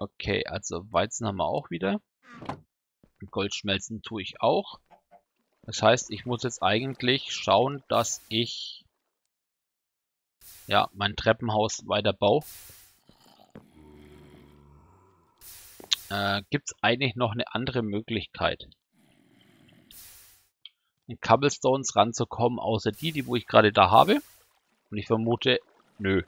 Okay, also Weizen haben wir auch wieder. Goldschmelzen tue ich auch. Das heißt, ich muss jetzt eigentlich schauen, dass ich ja mein Treppenhaus weiter baue. Gibt es eigentlich noch eine andere Möglichkeit, in Cobblestones ranzukommen, außer die, wo ich gerade da habe? Und ich vermute, nö.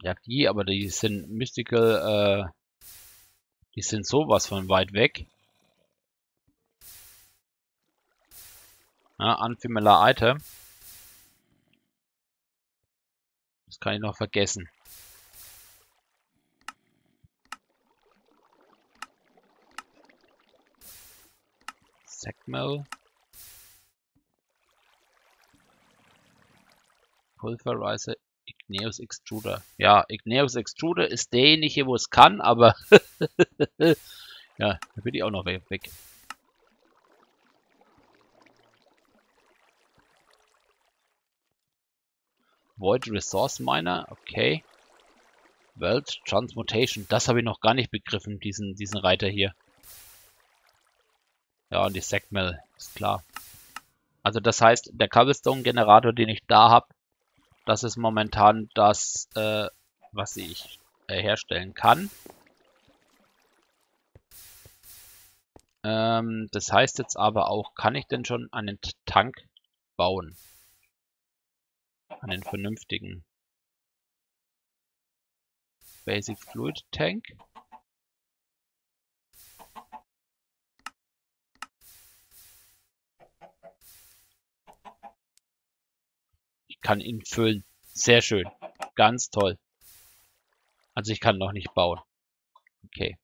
Ja, die, aber die sind Mystical, die sind sowas von weit weg. Ja, Anfimeller Item. Das kann ich noch vergessen. Sekmel. Pulverreise. Igneous Extruder. Ja, Igneous Extruder ist derjenige, wo es kann, aber ja, da bin ich auch noch weg. Void Resource Miner, okay. World Transmutation, das habe ich noch gar nicht begriffen, diesen Reiter hier. Ja, und die Sekmel, ist klar. Also das heißt, der Cobblestone-Generator, den ich da habe, das ist momentan das, was ich herstellen kann. Das heißt jetzt aber auch, kann ich denn schon einen Tank bauen? Einen vernünftigen. Basic Fluid Tank. Ich kann ihn füllen. Sehr schön. Ganz toll. Also ich kann noch nicht bauen. Okay.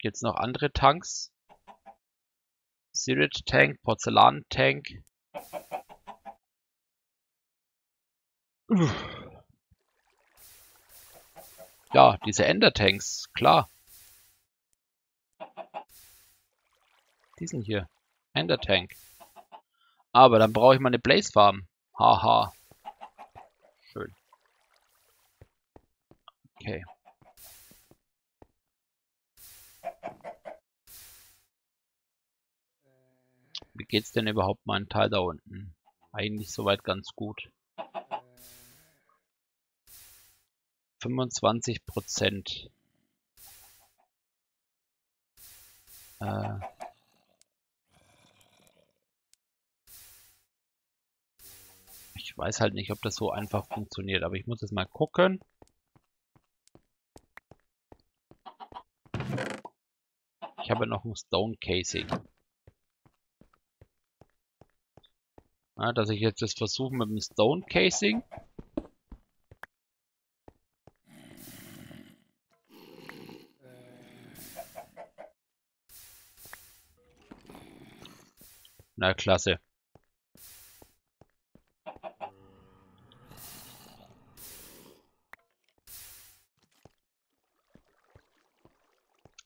Gibt's noch andere Tanks? Sirid Tank, Porzellan Tank. Ja, diese Endertanks, klar. Diesen hier, Endertank. Aber dann brauche ich meine Blaze-Farben. Haha. Schön. Okay. Wie geht's denn überhaupt meinen Teil da unten? Eigentlich soweit ganz gut. 25%. Ich weiß halt nicht, ob das so einfach funktioniert, aber ich muss jetzt mal gucken. Ich habe noch ein Stone Casing. Ja, dass ich jetzt das versuche mit dem Stone Casing. Na, klasse.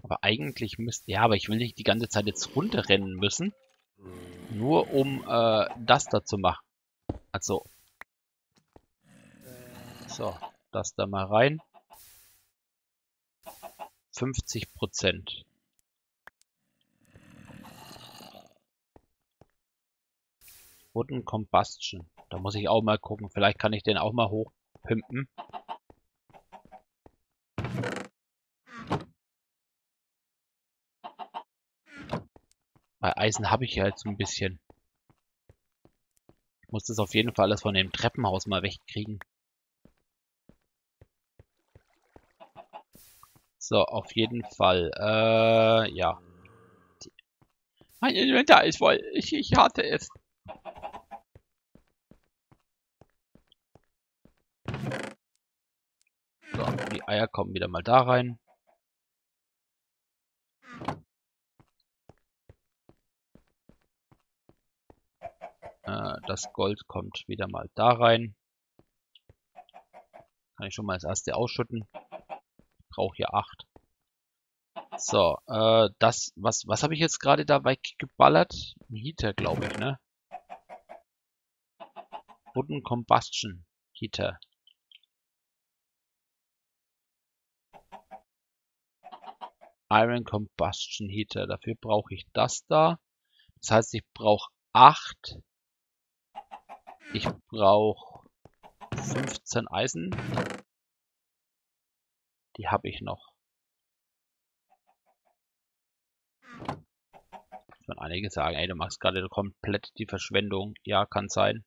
Aber eigentlich müsste... Ja, aber ich will nicht die ganze Zeit jetzt runterrennen müssen. Nur um das da zu machen. Also. So, das da mal rein. 50%. Wooden Combustion. Da muss ich auch mal gucken. Vielleicht kann ich den auch mal hochpimpen. Bei Eisen habe ich ja jetzt so ein bisschen. Ich muss das auf jeden Fall alles von dem Treppenhaus mal wegkriegen. So, auf jeden Fall. Ja. Mein Inventar ist voll. Ich hatte es. So, die Eier kommen wieder mal da rein. Das Gold kommt wieder mal da rein. Kann ich schon mal das erste ausschütten. Ich brauche hier 8. So, das, was habe ich jetzt gerade dabei geballert? Ein Heater, glaube ich, ne? Wooden Combustion Heater. Iron Combustion Heater. Dafür brauche ich das da. Das heißt, ich brauche 8. Ich brauche 15 Eisen. Die habe ich noch. Ich kann einige sagen, ey, du machst gerade komplett die Verschwendung. Ja, kann sein.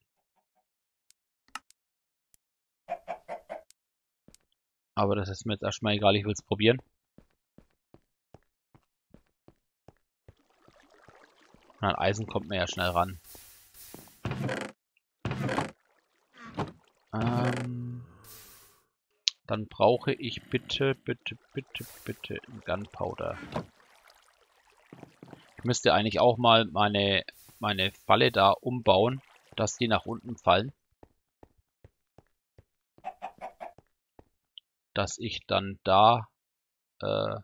Aber das ist mir jetzt erstmal egal, ich will es probieren. An Eisen kommt man ja schnell ran. Dann brauche ich bitte Gunpowder. Ich müsste eigentlich auch mal meine Falle da umbauen, dass die nach unten fallen. Dass ich dann da ja,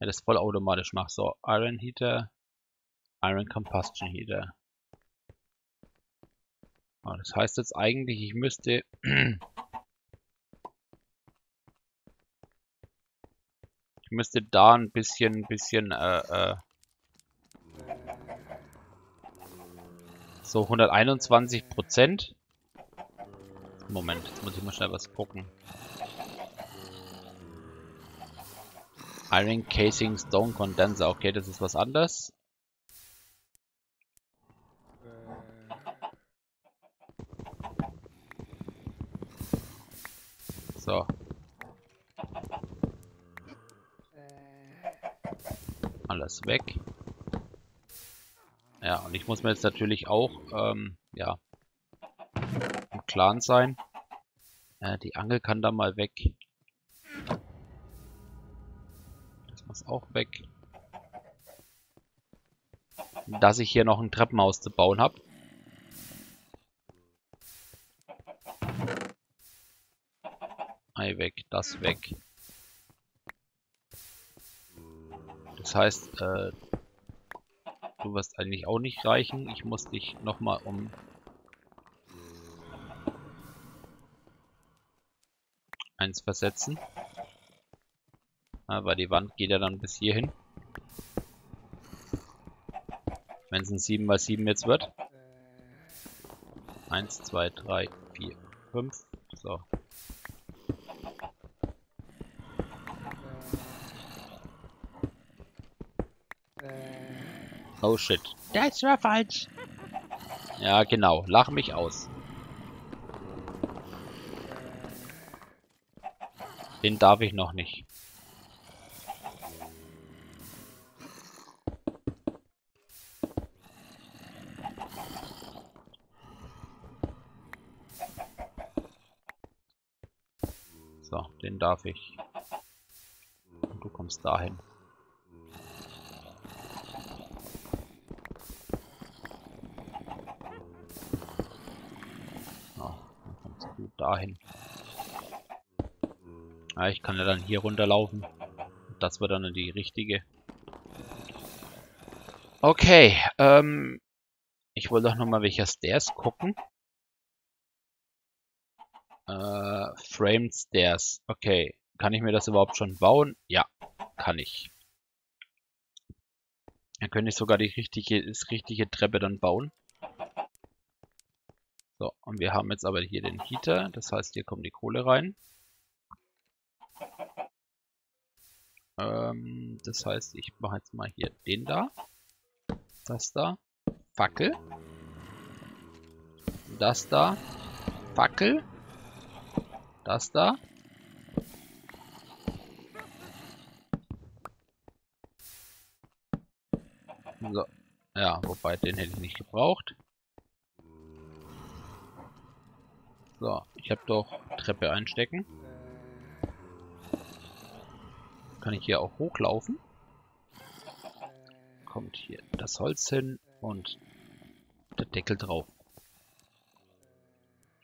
das vollautomatisch mache. So, Iron Heater. Iron Combustion Heater. Oh, das heißt jetzt eigentlich, ich müsste da ein bisschen so 121%. Moment, jetzt muss ich mal schnell was gucken. Iron Casing Stone Condenser. Okay, das ist was anderes. So. Alles weg. Ja, und ich muss mir jetzt natürlich auch, ja, im Klaren sein. Die Angel kann da mal weg. Das muss auch weg. Dass ich hier noch ein Treppenhaus zu bauen habe. Weg, das weg. Das heißt, du wirst eigentlich auch nicht reichen. Ich muss dich nochmal um eins versetzen. Aber die Wand geht ja dann bis hierhin. Wenn es ein 7×7 jetzt wird. 1, 2, 3, 4, 5. So. Oh shit. Das war falsch. Ja, genau. Lach mich aus. Den darf ich noch nicht. So, den darf ich. Und du kommst dahin. Dahin. Ja, ich kann ja dann hier runterlaufen. Das wird dann die richtige. Okay, ich wollte doch nochmal welcher Stairs gucken. Framed Stairs. Okay, kann ich mir das überhaupt schon bauen? Ja, kann ich. Dann könnte ich sogar die richtige Treppe dann bauen. So, und wir haben jetzt aber hier den Heater, das heißt, hier kommt die Kohle rein. Das heißt, ich mache jetzt mal hier den da. Das da. Fackel. Das da. Fackel. Das da. So. Ja, wobei, den hätte ich nicht gebraucht. So, ich habe doch Treppe einstecken. Kann ich hier auch hochlaufen? Kommt hier das Holz hin und der Deckel drauf.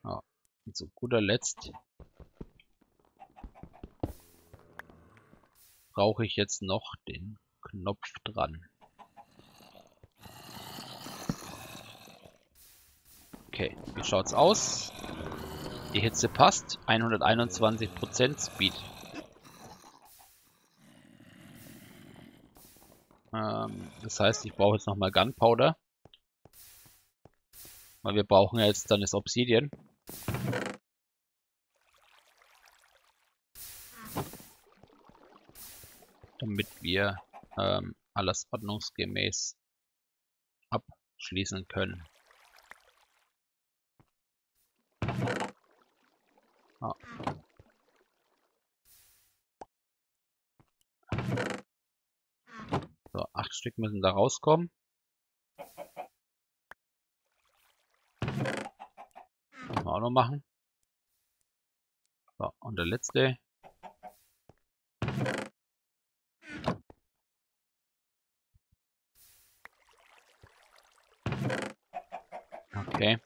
Ja, und zu guter Letzt brauche ich jetzt noch den Knopf dran. Okay, wie schaut's aus? Die Hitze passt. 121% Speed. Das heißt, ich brauche jetzt nochmal Gunpowder. Weil wir brauchen ja jetzt dann das Obsidian. Damit wir alles ordnungsgemäß abschließen können. Ah. So, 8 Stück müssen da rauskommen. Müssen wir auch noch machen. So, und der letzte. Okay.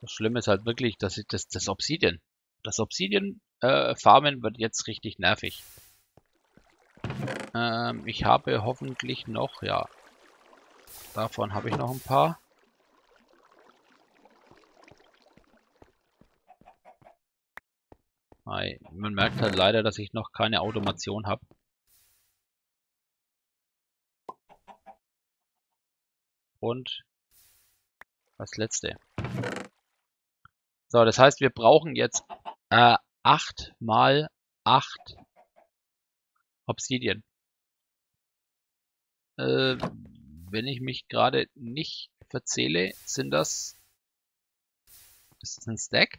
Das Schlimme ist halt wirklich, dass ich das Obsidian. Das Obsidian-Farmen wird jetzt richtig nervig. Ich habe hoffentlich noch, ja, davon habe ich noch ein paar. Man merkt halt leider, dass ich noch keine Automation habe. Und das letzte. So, das heißt, wir brauchen jetzt 8 mal 8 Obsidian. Wenn ich mich gerade nicht verzähle, sind das... Ist das ein Stack?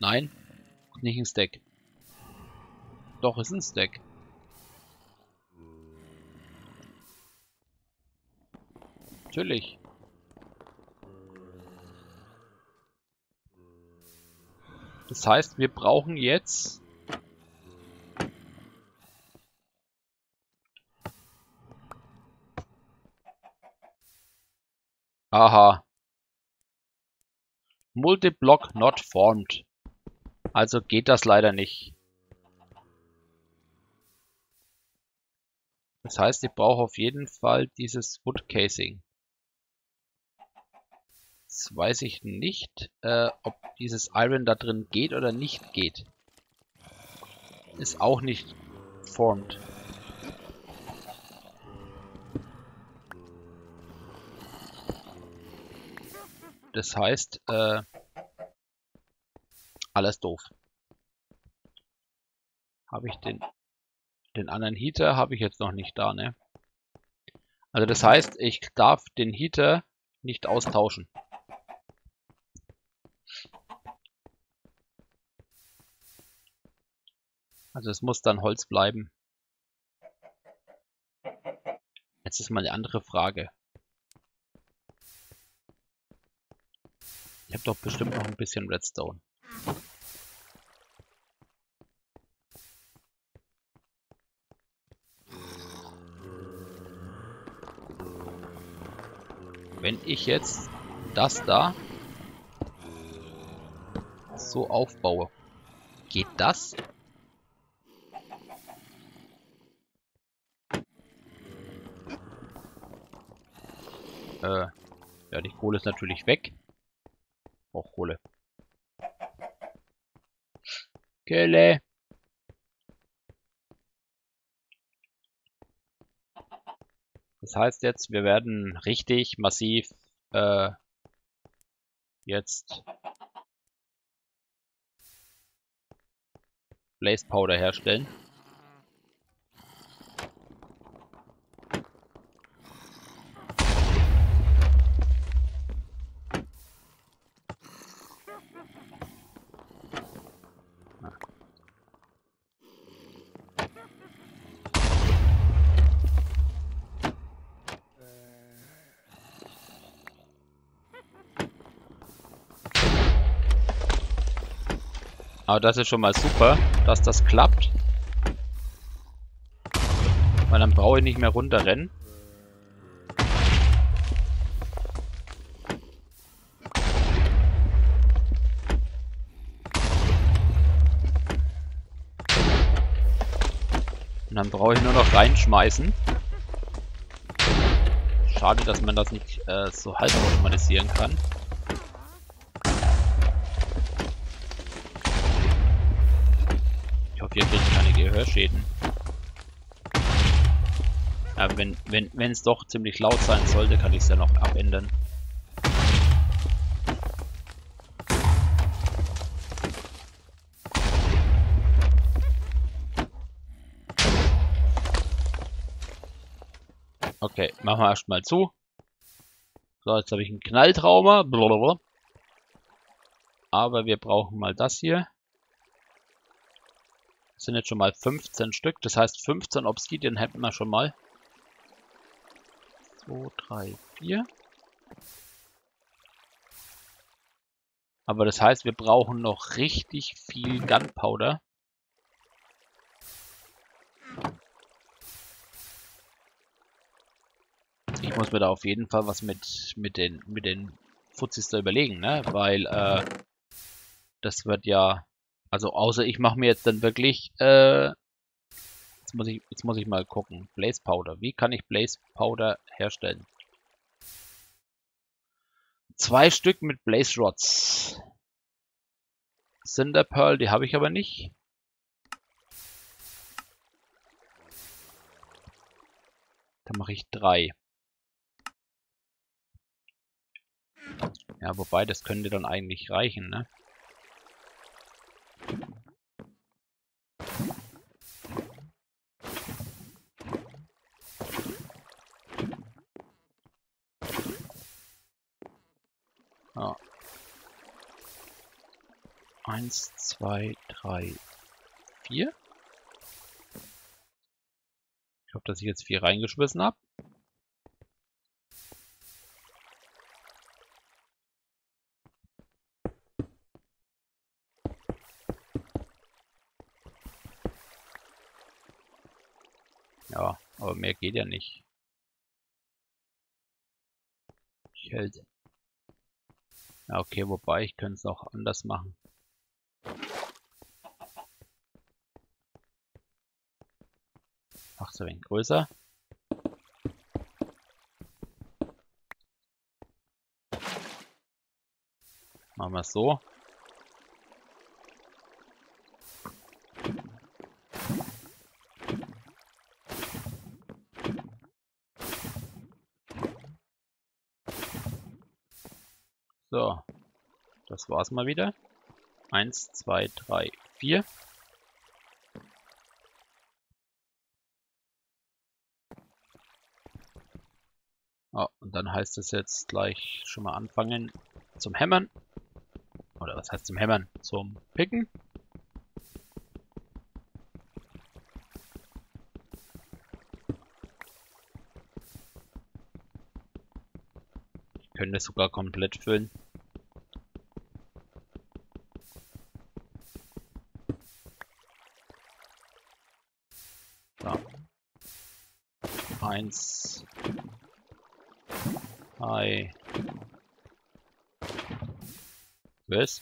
Nein, nicht ein Stack. Doch, ist ein Stack. Natürlich. Das heißt, wir brauchen jetzt... Aha. Multi Block not formed. Also geht das leider nicht. Das heißt, ich brauche auf jeden Fall dieses Wood Casing. Jetzt weiß ich nicht, ob dieses Iron da drin geht oder nicht geht. Ist auch nicht formed. Das heißt, alles doof. Habe ich den anderen Heater habe ich jetzt noch nicht da, ne? Also das heißt, ich darf den Heater nicht austauschen. Also es muss dann Holz bleiben. Jetzt ist mal eine andere Frage. Ich habe doch bestimmt noch ein bisschen Redstone. Wenn ich jetzt das da so aufbaue, geht das? Ja, die Kohle ist natürlich weg. Auch Kohle. Kohle. Das heißt jetzt, wir werden richtig massiv jetzt Blaze Powder herstellen. Aber das ist schon mal super, dass das klappt. weil dann brauche ich nicht mehr runterrennen. Und dann brauche ich nur noch reinschmeißen. Schade, dass man das nicht so halb automatisieren kann. Ich hoffe, ihr kriegt keine Gehörschäden. Ja, wenn es doch ziemlich laut sein sollte, kann ich es ja noch abändern. Okay, machen wir erstmal zu. So, jetzt habe ich einen Knalltrauma. Blablabla. Aber wir brauchen mal das hier. Das sind jetzt schon mal 15 Stück. Das heißt, 15 Obsidian hätten wir schon mal. 2, 3, 4. Aber das heißt, wir brauchen noch richtig viel Gunpowder. Ich muss mir da auf jeden Fall was mit den Fuzzis da überlegen, ne? Weil das wird ja, also außer ich mache mir jetzt dann wirklich jetzt muss ich mal gucken, Blaze Powder. Wie kann ich Blaze Powder herstellen? 2 Stück mit Blaze Rods. Cinder Pearl, die habe ich aber nicht. Dann mache ich 3. Ja, wobei, das könnte dann eigentlich reichen, ne? Ja. 1, 2, 3, 4. Ich hoffe, dass ich jetzt 4 reingeschmissen habe. Ja, aber mehr geht ja nicht. Ich hält. Ja, okay, wobei, ich könnte es auch anders machen. Mach so ein wenig größer. Machen wir es so. So, das war's mal wieder. 1, 2, 3, 4. Ah, und dann heißt es jetzt gleich schon mal anfangen zum Hämmern. Oder was heißt zum Hämmern? Zum Picken. Können das sogar komplett füllen. Da. 1, 2. Was?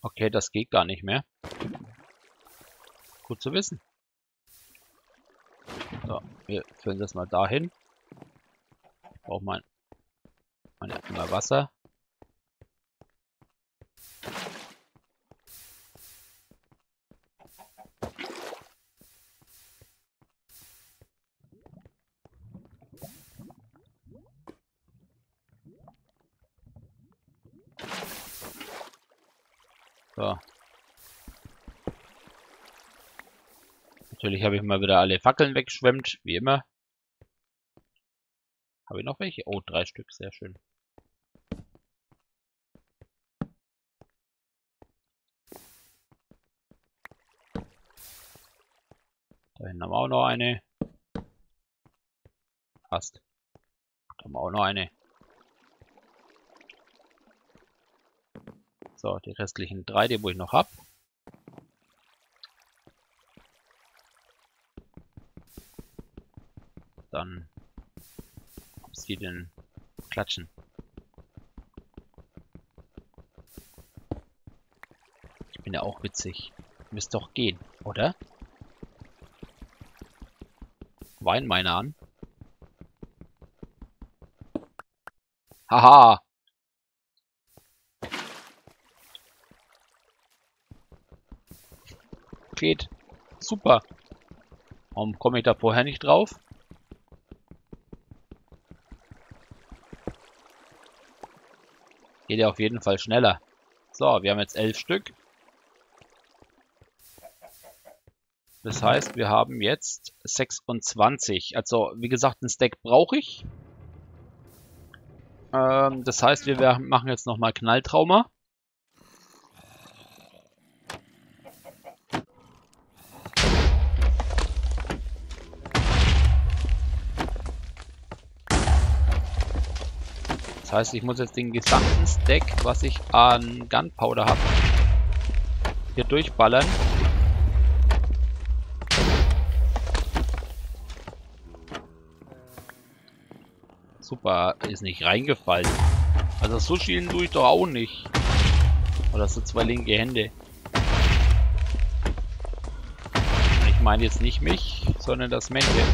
Okay, das geht gar nicht mehr. Gut zu wissen. So, wir füllen das mal dahin. Ich brauche mal Wasser. So. Natürlich habe ich mal wieder alle Fackeln weggeschwemmt, wie immer. Habe ich noch welche? Oh, 3 Stück, sehr schön. Da hinten haben wir auch noch eine. Passt. Da haben wir auch noch eine. So, die restlichen 3, die wo ich noch habe. dann Obsidian klatschen. Ich bin ja auch witzig. Müsste doch gehen, oder? Wein meine an. Haha! Geht. Super. Warum komme ich da vorher nicht drauf? Geht ja auf jeden Fall schneller. So, wir haben jetzt 11 Stück. Das heißt, wir haben jetzt 26. Also, wie gesagt, einen Stack brauche ich. Das heißt, wir machen jetzt nochmal Knalltrauma. Das heißt, ich muss jetzt den gesamten Stack, was ich an Gunpowder habe, hier durchballern. Super, ist nicht reingefallen. Also so schielen tue ich doch auch nicht. Oder so zwei linke Hände. Ich meine jetzt nicht mich, sondern das Männchen.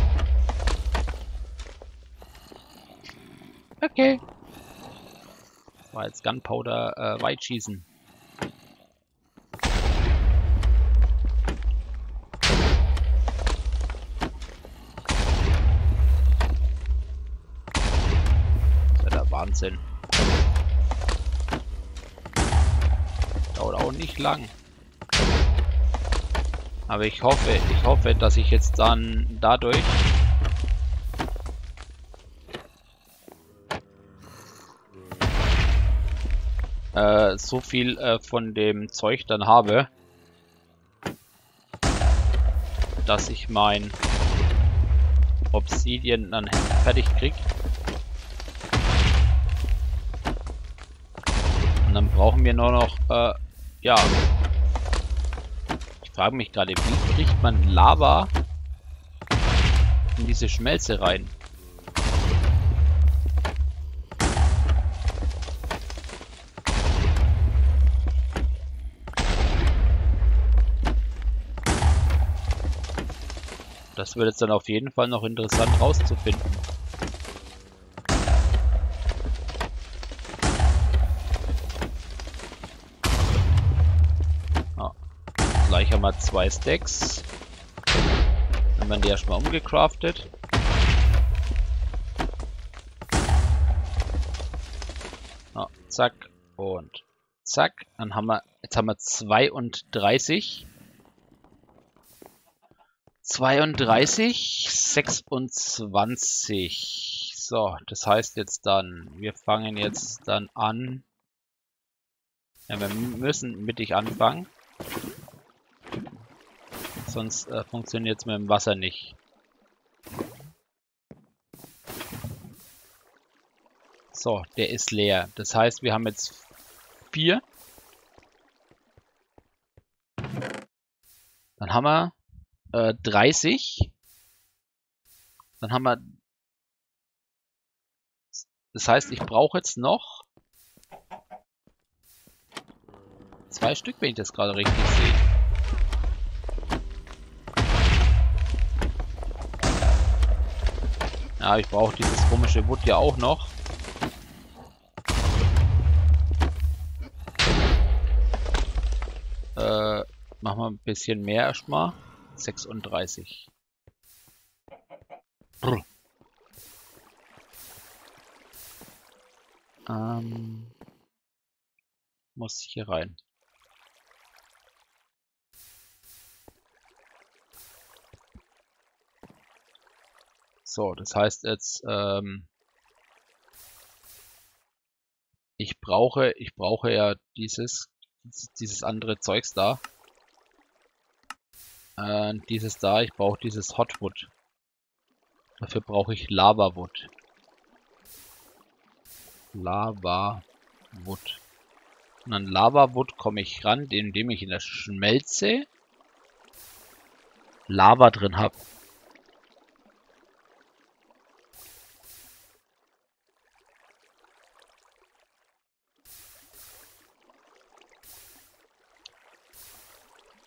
Okay. War jetzt Gunpowder weit schießen. Wahnsinn. Dauert auch nicht lang. Aber ich hoffe, dass ich jetzt dann dadurch so viel von dem Zeug dann habe, dass ich mein Obsidian dann fertig kriege. Und dann brauchen wir nur noch, ja. Ich frage mich gerade, wie kriegt man Lava in diese Schmelze rein? Das wird jetzt dann auf jeden Fall noch interessant rauszufinden. Haben wir 2 Stacks. Dann haben wir die erstmal umgecraftet. Oh, zack und zack. Dann haben wir, jetzt haben wir 32. 32, 26. So, das heißt jetzt dann, wir fangen jetzt dann an. Ja, wir müssen mittig anfangen. Sonst funktioniert es mit dem Wasser nicht. So, der ist leer. Das heißt, wir haben jetzt 4. Dann haben wir 30. Dann haben wir... Das heißt, ich brauche jetzt noch 2 Stück, wenn ich das gerade richtig sehe. Ja, ich brauche dieses komische Wood ja auch noch. Machen wir ein bisschen mehr erstmal. 36. Muss hier rein. So, das heißt jetzt, ich brauche ja dieses andere Zeugs da. Dieses da, ich brauche dieses Hotwood. Dafür brauche ich Lavawood. Lavawood. Und an Lavawood komme ich ran, indem ich in der Schmelze Lava drin habe.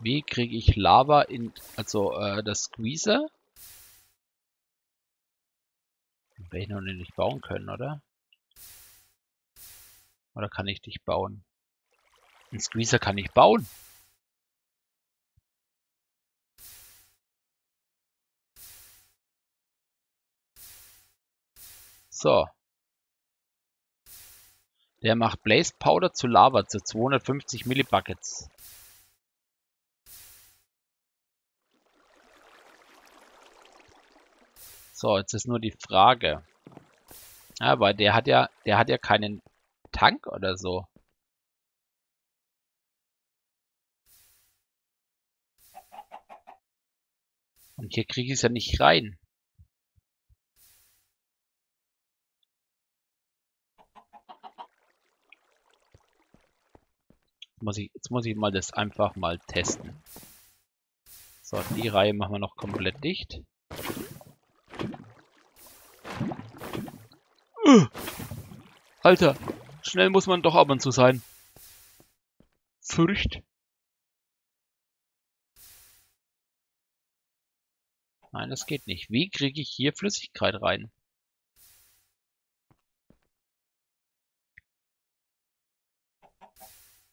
W kriege ich Lava in, also das Squeezer. Werde ich noch nicht bauen können, oder? Oder kann ich dich bauen? Ein Squeezer kann ich bauen. So. Der macht Blaze Powder zu Lava zu 250 Millibuckets. So, jetzt ist nur die Frage. Aber der hat ja keinen Tank oder so. Und hier kriege ich es ja nicht rein. Jetzt muss ich mal das einfach mal testen. So, die Reihe machen wir noch komplett dicht. Alter, schnell muss man doch ab und zu sein. Fürcht. Nein, das geht nicht. Wie kriege ich hier Flüssigkeit rein?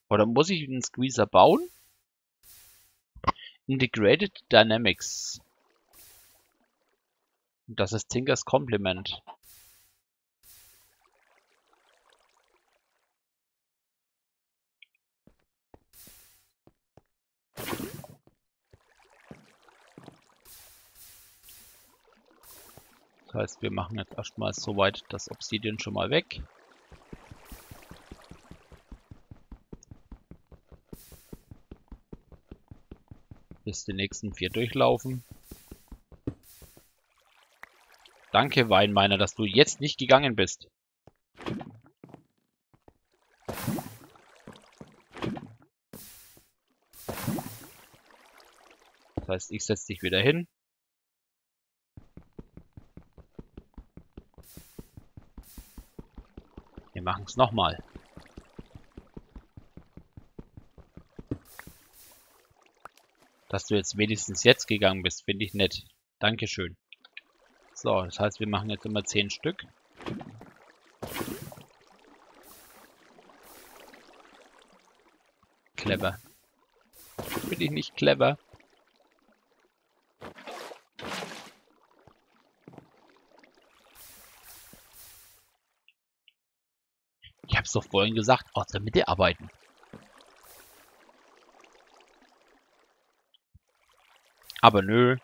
Oder muss ich einen Squeezer bauen? Integrated Dynamics. Das ist Tinkers' Complement. Das heißt, wir machen jetzt erstmal soweit das Obsidian schon mal weg. Bis die nächsten 4 durchlaufen. Danke, Weinminer, dass du jetzt nicht gegangen bist. Das heißt, ich setze dich wieder hin. Wir machen es nochmal. Dass du jetzt wenigstens jetzt gegangen bist, finde ich nett. Dankeschön. So, das heißt, wir machen jetzt immer 10 Stück. Clever. Bin ich nicht clever? Ich hab's doch vorhin gesagt, aus der Mitte arbeiten. Aber nö.